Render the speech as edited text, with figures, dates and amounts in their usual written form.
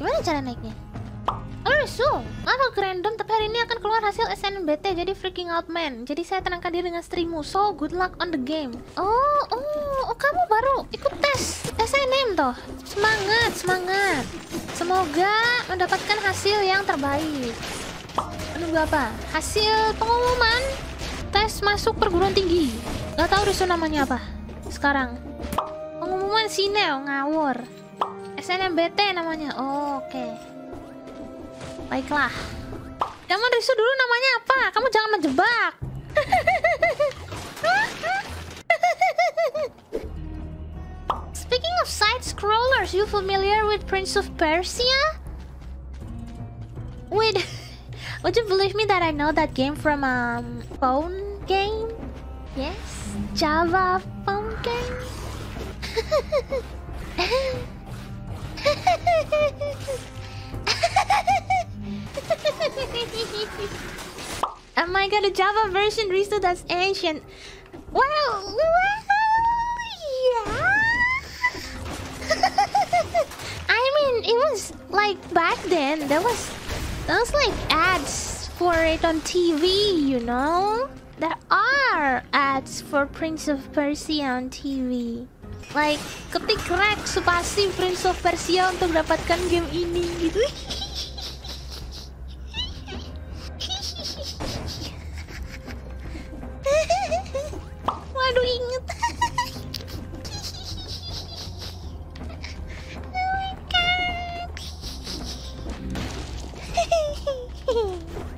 Gimana cara naiknya? Halo Risto, maaf aku random, tapi hari ini akan keluar hasil SNBT, jadi freaking out man. Jadi saya tenangkan diri dengan streammu, so good luck on the game. Oh, kamu baru ikut tes SNM toh? Semangat, semangat. Semoga mendapatkan hasil yang terbaik. Menunggu apa? Hasil pengumuman tes masuk perguruan tinggi. Gak tahu Risto namanya apa sekarang. Pengumuman Sineo ngawur. SNMBT namanya. Oke. Baiklah. Jangan Risto dulu namanya apa? Kamu jangan menjebak. Speaking of side scrollers, you familiar with Prince of Persia? With would you believe me that I know that game from phone game? Yes, Java phone game. Oh my god, the Java version, Risto, that's ancient. Well, yeah. I mean, it was like back then, there was like ads for it on TV, you know? There are ads for Prince of Persia on TV. Like, ketik rek spasi Prince of Persia untuk dapatkan game ini gitu.